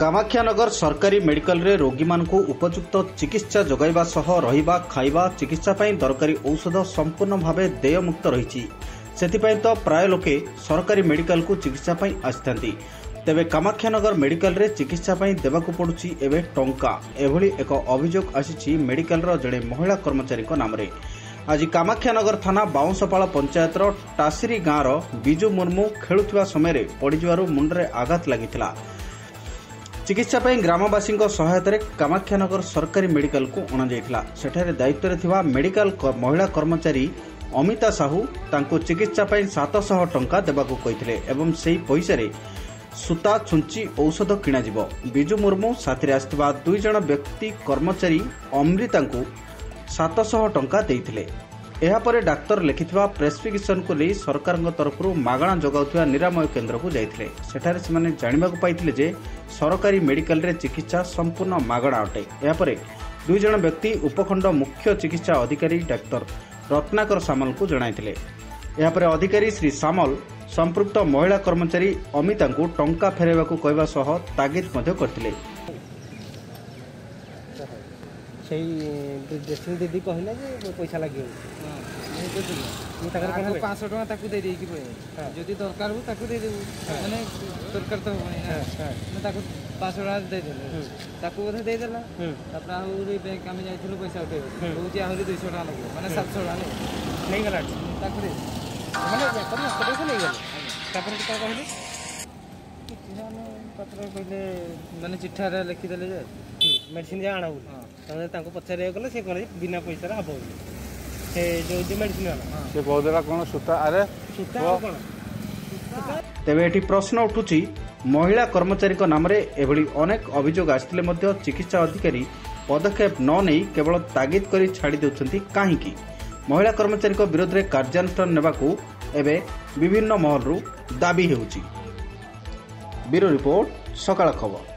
कामाख्यानगर सरकारी मेडिकल रे रोगी मानकु उपयुक्त चिकित्सा जगाइबा सह रहिबा खाइबा चिकित्सा पई दरकारी औषध संपूर्ण भावे देयमुक्त रहिछि। सेतिपई तो प्राय लोके सरकारी मेडिकल को चिकित्सा पई आस्थांती। तेबे कामाख्यानगर मेडिकल रे चिकित्सा पई देबाकु पडुछि एबे टंका। एभली एक अभियोग आसीछि मेडिकल रो जणे महिला कर्मचारी को नाम रे। आज कामाख्यानगर थाना बाउंसपाल पंचायत टासीरी गाँवर बिजू मुर्मू खेलुवा समय पड़जुवर मुंडे आघात लगी चिकित्सा पई ग्रामवासी सहायतार कामाख्यानगर सरकारी मेडिकल को अणा सेठारे दायित्व मेडिकल महिला कर्मचारी अमिता साहू तांको चिकित्सा पई 700 टंका देबाकु कहिथिले एवं सेही पैसा रे सूता छुंची औषध किणाजिवो। बिजू मुर्मू साथीरे आस्थिबा दुई जण व्यक्ति कर्मचारी अमृता 700 टंका देइथिले। एहापरे डाक्तर लिखिथिबा प्रेस्क्रिप्शन को ले सरकार तरफरु मागणा जगाउथिबा निरामय केन्द्र को जाइथिले। सेठारे सेमाने जानिबाकु पाइथिले जे सरकारी मेडिकल रे चिकित्सा संपूर्ण मागणा अटे। एहापरे दुई जण व्यक्ति उपखंड मुख्य चिकित्सा अधिकारी डाक्तर रत्नाकर सामल को जणाइथिले। एहापरे अधिकारी श्री सामल संपृक्त महिला कर्मचारी अमिता को टंका फेरैबाकु कहबा सह तागिद मध्ये करथिले। ड्रेसिंग दीदी कहला पैसा लगे 500 टका दे जदि दरकार हो मैंने दरकार तो होने 500 टका देदेला बैंक आम जाइल पैसा उठे रोज आहरी 200 टका लगे मैंने 700 टका नहीं गला कहले मैंने चिठार लिखिदेले मेडिसिन आना तांको पचारे गले से कहले बिना पैसा रे आबो से जो मेडिसिन वाला से बहुदला कोन सुता अरे सुता कोन। तबे एठी प्रश्न उठुची महिला कर्मचारी को नाम रे एभली अनेक अभियोग आस्थिले मध्ये चिकित्सा अधिकारी पदक्षेप न नै केवल तागिद करी छाडी देउछंती काहे की महिला कर्मचारी को विरोध रे कार्यानुष्ठान नेबाकू एबे विभिन्न महल रु दाबी हेउची। ब्यूरो रिपोर्ट सकाळ खबर।